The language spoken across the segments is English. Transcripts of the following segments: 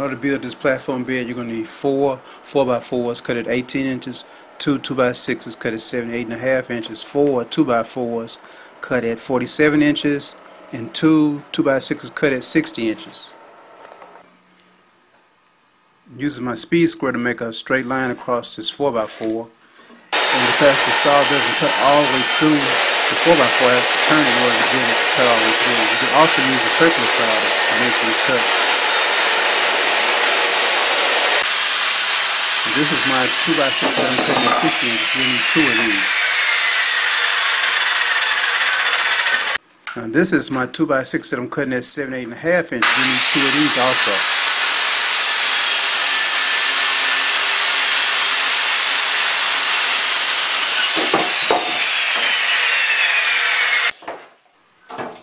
In order to build this platform bed, you're going to need 4 4x4s cut at 18 inches, 2 2x6s cut at 78.5 inches, 4 2x4s cut at 47 inches, and 2 2x6s cut at 60 inches. I'm using my speed square to make a straight line across this 4x4, and because the saw doesn't cut all the way through the 4x4, I have to turn in order to get it cut all the way through. You can also use a circular saw to make these cuts. This is my 2x6 that I'm cutting at 60 inches. We need 2 of these. Now this is my 2x6 that I'm cutting at 78.5 inches. We need 2 of these also.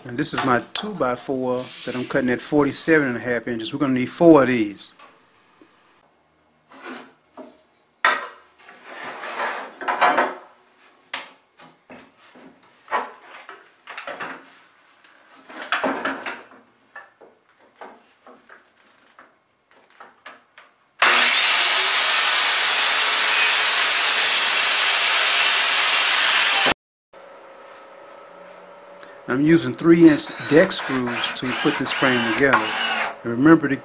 And this is my 2x4 that I'm cutting at 47.5 inches. We're going to need 4 of these. I'm using 3-inch deck screws to put this frame together. And remember to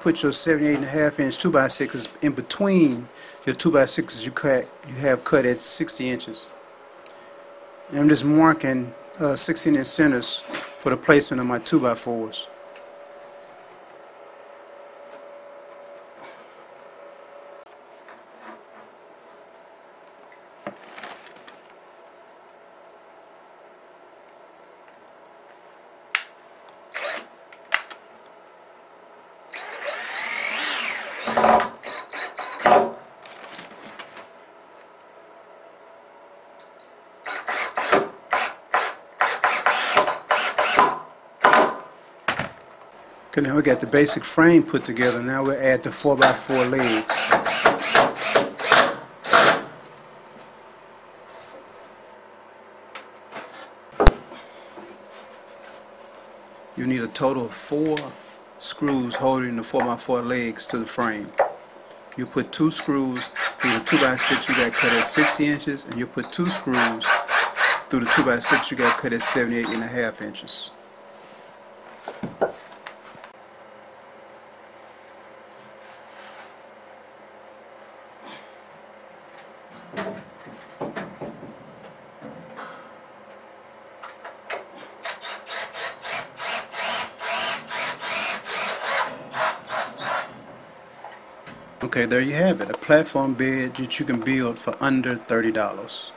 put your 78.5-inch 2x6s in between your 2x6s you have cut at 60 inches. And I'm just marking 16-inch centers for the placement of my 2x4s. Okay, now we got the basic frame put together. Now we'll add the 4x4 legs. You need a total of 4 screws holding the 4x4 legs to the frame. You put 2 screws through the 2x6 you got cut at 60 inches, and you put 2 screws through the 2x6 you got cut at 78.5 inches. Okay, there you have it, a platform bed that you can build for under $30.